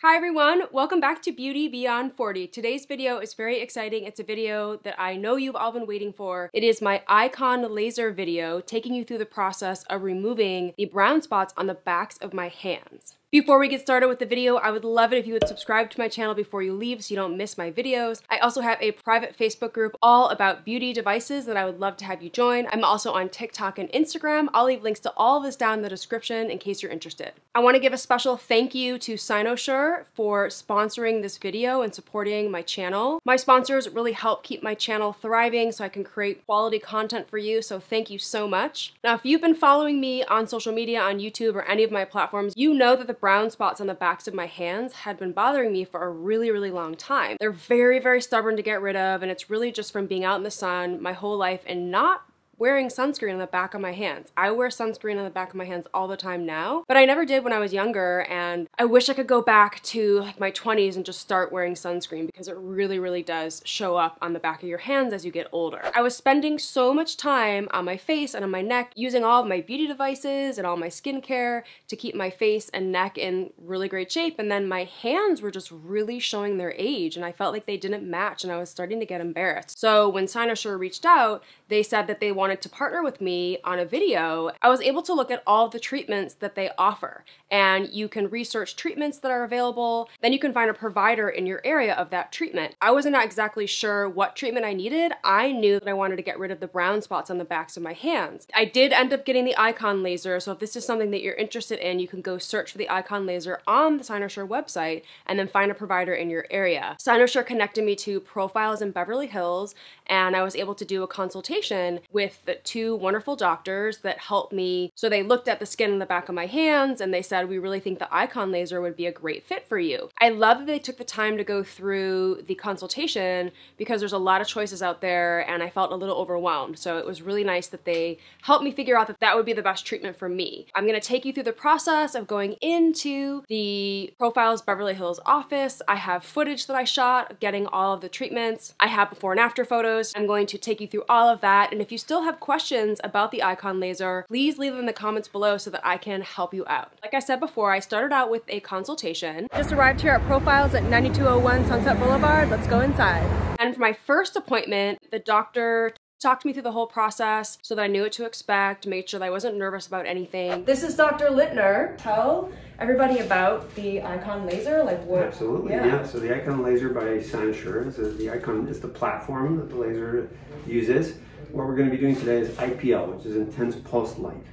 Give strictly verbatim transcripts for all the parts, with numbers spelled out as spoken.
Hi everyone, welcome back to Beauty Beyond forty. Today's video is very exciting. It's a video that I know you've all been waiting for. It is my Icon laser video, taking you through the process of removing the brown spots on the backs of my hands. Before we get started with the video, I would love it if you would subscribe to my channel before you leave so you don't miss my videos. I also have a private Facebook group all about beauty devices that I would love to have you join. I'm also on TikTok and Instagram. I'll leave links to all of this down in the description in case you're interested. I want to give a special thank you to Cynosure for sponsoring this video and supporting my channel. My sponsors really help keep my channel thriving so I can create quality content for you, so thank you so much. Now, if you've been following me on social media, on YouTube, or any of my platforms, you know that the brown spots on the backs of my hands had been bothering me for a really, really long time. They're very, very stubborn to get rid of, and it's really just from being out in the sun my whole life and not wearing sunscreen on the back of my hands. I wear sunscreen on the back of my hands all the time now, but I never did when I was younger, and I wish I could go back to like my twenties and just start wearing sunscreen because it really, really does show up on the back of your hands as you get older. I was spending so much time on my face and on my neck using all of my beauty devices and all my skincare to keep my face and neck in really great shape, and then my hands were just really showing their age and I felt like they didn't match and I was starting to get embarrassed. So when Cynosure reached out, they said that they wanted to partner with me on a video. I was able to look at all the treatments that they offer, and you can research treatments that are available, then you can find a provider in your area of that treatment. I wasn't exactly sure what treatment I needed. I knew that I wanted to get rid of the brown spots on the backs of my hands. I did end up getting the Icon laser, so if this is something that you're interested in, you can go search for the Icon laser on the Cynosure website and then find a provider in your area. Cynosure connected me to Profiles in Beverly Hills, and I was able to do a consultation with the two wonderful doctors that helped me. So they looked at the skin on the back of my hands and they said, we really think the Icon laser would be a great fit for you. I love that they took the time to go through the consultation because there's a lot of choices out there and I felt a little overwhelmed. So it was really nice that they helped me figure out that that would be the best treatment for me. I'm gonna take you through the process of going into the Profiles Beverly Hills office. I have footage that I shot getting all of the treatments. I have before and after photos. I'm going to take you through all of that, and if you still have have questions about the Icon laser, please leave them in the comments below so that I can help you out. Like I said before, I started out with a consultation. Just arrived here at Profiles at ninety-two oh one Sunset Boulevard. Let's go inside. And for my first appointment, the doctor talked me through the whole process so that I knew what to expect, made sure that I wasn't nervous about anything. This is Doctor Littner. Tell everybody about the Icon laser, like what? Absolutely, yeah. yeah. So the Icon laser by Cynosure is so the Icon is the platform that the laser uses. What we're going to be doing today is I P L, which is intense pulse light.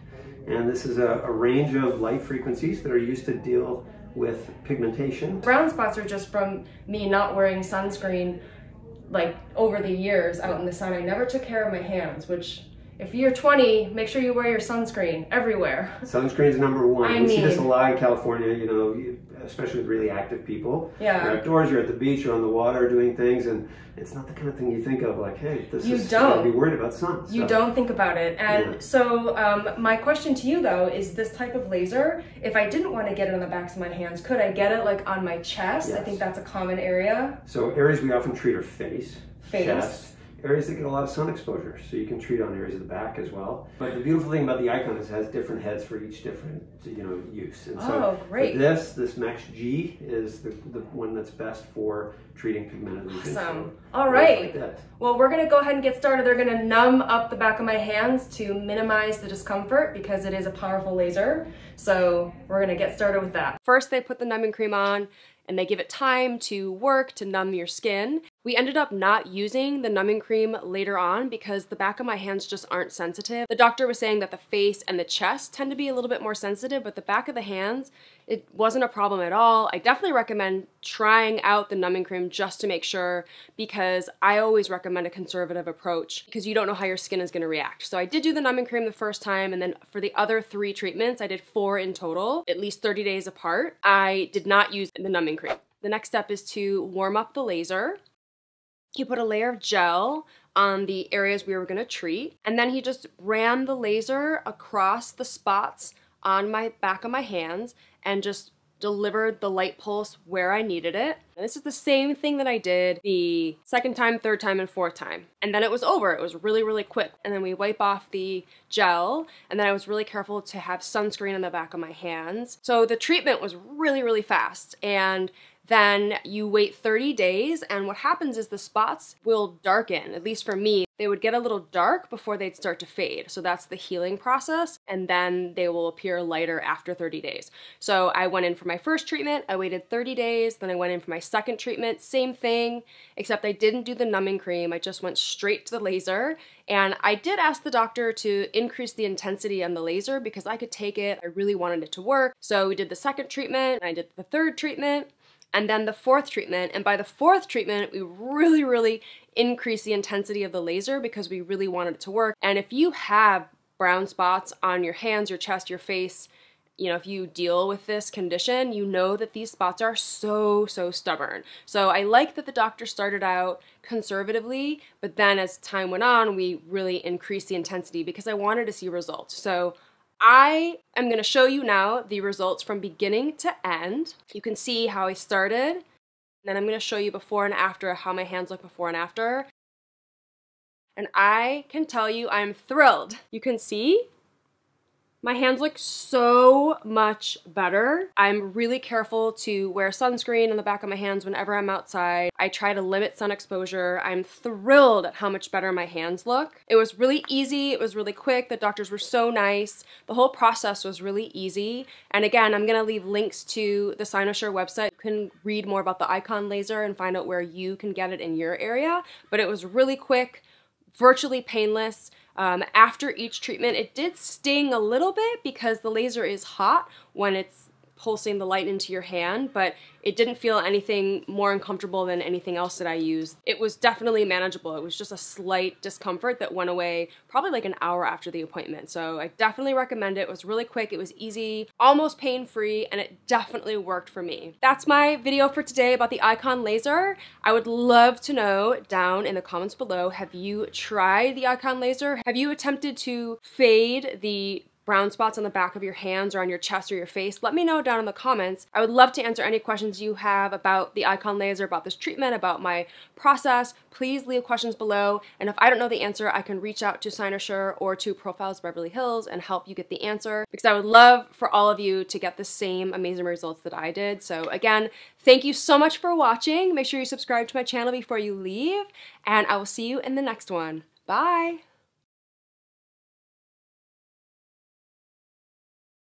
And this is a, a range of light frequencies that are used to deal with pigmentation. Brown spots are just from me not wearing sunscreen like over the years out in the sun. I never took care of my hands, which if you're twenty, make sure you wear your sunscreen everywhere. Sunscreen's number one. I you mean, see this a lot in California, you know, especially with really active people. Yeah. You're outdoors, you're at the beach, you're on the water doing things, and it's not the kind of thing you think of like, hey, this you is don't. Be worried about sun. So. You don't think about it. And yeah. so um, my question to you though, is this type of laser, if I didn't want to get it on the backs of my hands, could I get it like on my chest? Yes. I think that's a common area. So areas we often treat are face, face. chest. Areas that get a lot of sun exposure, so you can treat on areas of the back as well. But the beautiful thing about the Icon is it has different heads for each different, you know, use. And so oh, great. This, this Max G is the, the one that's best for treating pigmented lesions. Awesome. All right. Like well, we're gonna go ahead and get started. They're gonna numb up the back of my hands to minimize the discomfort because it is a powerful laser. So we're gonna get started with that. First, they put the numbing cream on, and they give it time to work to numb your skin. We ended up not using the numbing cream later on because the back of my hands just aren't sensitive. The doctor was saying that the face and the chest tend to be a little bit more sensitive, but the back of the hands, it wasn't a problem at all. I definitely recommend trying out the numbing cream just to make sure, because I always recommend a conservative approach because you don't know how your skin is gonna react. So I did do the numbing cream the first time, and then for the other three treatments, I did four in total, at least thirty days apart. I did not use the numbing cream. The next step is to warm up the laser. He put a layer of gel on the areas we were gonna treat, and then he just ran the laser across the spots on my back of my hands and just delivered the light pulse where I needed it. And this is the same thing that I did the second time, third time, and fourth time. And then it was over. It was really, really quick. And then we wipe off the gel, and then I was really careful to have sunscreen on the back of my hands. So the treatment was really, really fast, and then you wait thirty days, and what happens is the spots will darken. At least for me, they would get a little dark before they'd start to fade. So that's the healing process, and then they will appear lighter after thirty days. So I went in for my first treatment, I waited thirty days, then I went in for my second treatment, same thing, except I didn't do the numbing cream, I just went straight to the laser. And I did ask the doctor to increase the intensity on the laser because I could take it, I really wanted it to work. So we did the second treatment, and I did the third treatment, and then the fourth treatment. And by the fourth treatment, we really, really increased the intensity of the laser because we really wanted it to work. And if you have brown spots on your hands, your chest, your face, you know, if you deal with this condition, you know that these spots are so, so stubborn. So I like that the doctor started out conservatively, but then as time went on, we really increased the intensity because I wanted to see results. So I am going to show you now the results from beginning to end. You can see how I started, and then I'm going to show you before and after, how my hands look before and after. And I can tell you I'm thrilled. You can see my hands look so much better. I'm really careful to wear sunscreen on the back of my hands whenever I'm outside. I try to limit sun exposure. I'm thrilled at how much better my hands look. It was really easy. It was really quick. The doctors were so nice. The whole process was really easy. And again, I'm gonna leave links to the Cynosure website. You can read more about the Icon laser and find out where you can get it in your area. But it was really quick, virtually painless. Um, after each treatment, it did sting a little bit because the laser is hot when it's pulsing the light into your hand, but it didn't feel anything more uncomfortable than anything else that I used. It was definitely manageable. It was just a slight discomfort that went away probably like an hour after the appointment. So I definitely recommend it. It was really quick, it was easy, almost pain-free, and it definitely worked for me. That's my video for today about the Icon laser. I would love to know down in the comments below, have you tried the Icon laser? Have you attempted to fade the brown spots on the back of your hands or on your chest or your face? Let me know down in the comments. I would love to answer any questions you have about the Icon laser, about this treatment, about my process. Please leave questions below. And if I don't know the answer, I can reach out to Cynosure or to Profiles Beverly Hills and help you get the answer, because I would love for all of you to get the same amazing results that I did. So again, thank you so much for watching. Make sure you subscribe to my channel before you leave, and I will see you in the next one. Bye.